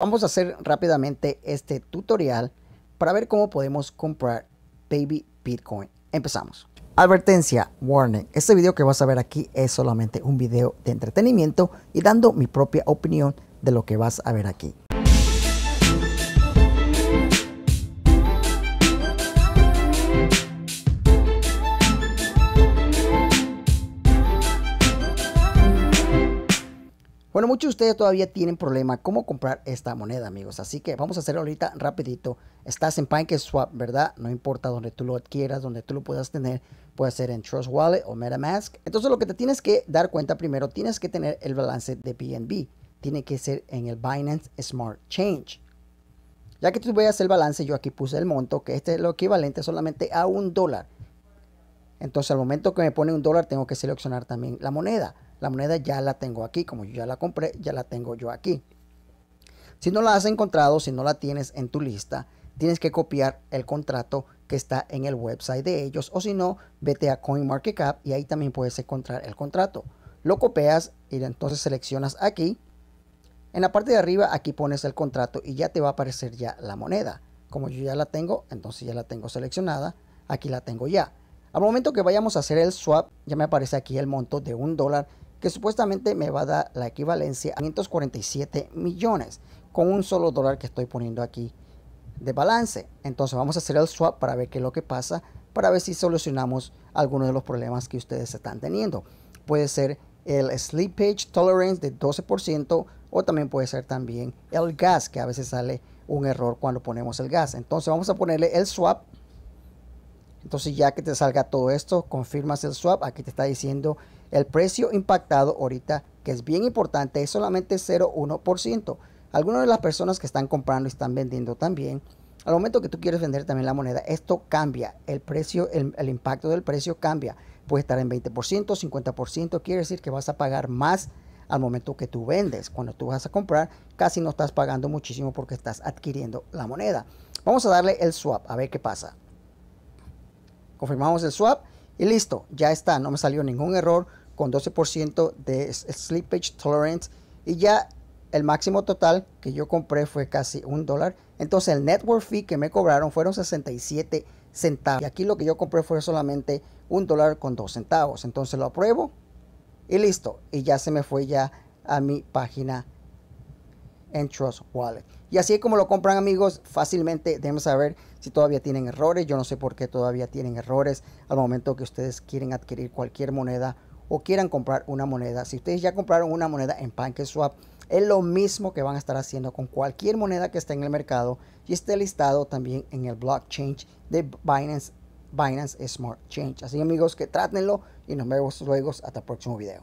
Vamos a hacer rápidamente este tutorial para ver cómo podemos comprar Baby Bitcoin. Empezamos. Advertencia, warning. Este video que vas a ver aquí es solamente un video de entretenimiento y dando mi propia opinión de lo que vas a ver aquí. Bueno, muchos de ustedes todavía tienen problema cómo comprar esta moneda, amigos. Así que vamos a hacer ahorita rapidito. Estás en PancakeSwap, ¿verdad? No importa donde tú lo adquieras, donde tú lo puedas tener. Puede ser en Trust Wallet o MetaMask. Entonces, lo que te tienes que dar cuenta primero, tienes que tener el balance de BNB. Tiene que ser en el Binance Smart Chain. Ya que tú veas el balance, yo aquí puse el monto, que este es lo equivalente solamente a $1. Entonces, al momento que me pone $1, tengo que seleccionar también la moneda. La moneda ya la tengo aquí, como yo ya la compré, ya la tengo yo aquí. Si no la has encontrado, si no la tienes en tu lista, tienes que copiar el contrato que está en el website de ellos. O si no, vete a CoinMarketCap y ahí también puedes encontrar el contrato. Lo copias y entonces seleccionas aquí. En la parte de arriba, aquí pones el contrato y ya te va a aparecer ya la moneda. Como yo ya la tengo, entonces ya la tengo seleccionada. Aquí la tengo ya. Al momento que vayamos a hacer el swap, ya me aparece aquí el monto de $1. Que supuestamente me va a dar la equivalencia a 547 millones con un solo dólar que estoy poniendo aquí de balance. Entonces vamos a hacer el swap para ver qué es lo que pasa, para ver si solucionamos algunos de los problemas que ustedes están teniendo. Puede ser el slippage tolerance de 12% o también puede ser también el gas, que a veces sale un error cuando ponemos el gas. Entonces vamos a ponerle el swap. Entonces ya que te salga todo esto, confirmas el swap. Aquí te está diciendo el precio impactado ahorita, que es bien importante, es solamente 0.1%. Algunas de las personas que están comprando y están vendiendo también, al momento que tú quieres vender también la moneda, esto cambia. El precio, el impacto del precio cambia. Puede estar en 20%, 50%. Quiere decir que vas a pagar más al momento que tú vendes. Cuando tú vas a comprar, casi no estás pagando muchísimo porque estás adquiriendo la moneda. Vamos a darle el swap a ver qué pasa. Confirmamos el swap y listo, ya está, no me salió ningún error con 12% de slippage tolerance y ya el máximo total que yo compré fue casi $1. Entonces el network fee que me cobraron fueron 67 centavos y aquí lo que yo compré fue solamente $1.02. Entonces lo apruebo y listo, y ya se me fue ya a mi página en Trust Wallet. Y así es como lo compran, amigos, fácilmente. Déjenme saber si todavía tienen errores. Yo no sé por qué todavía tienen errores al momento que ustedes quieren adquirir cualquier moneda o quieran comprar una moneda. Si ustedes ya compraron una moneda en PancakeSwap, es lo mismo que van a estar haciendo con cualquier moneda que esté en el mercado y esté listado también en el blockchain de Binance Smart Chain. Así, amigos, que trátenlo y nos vemos luego. Hasta el próximo video.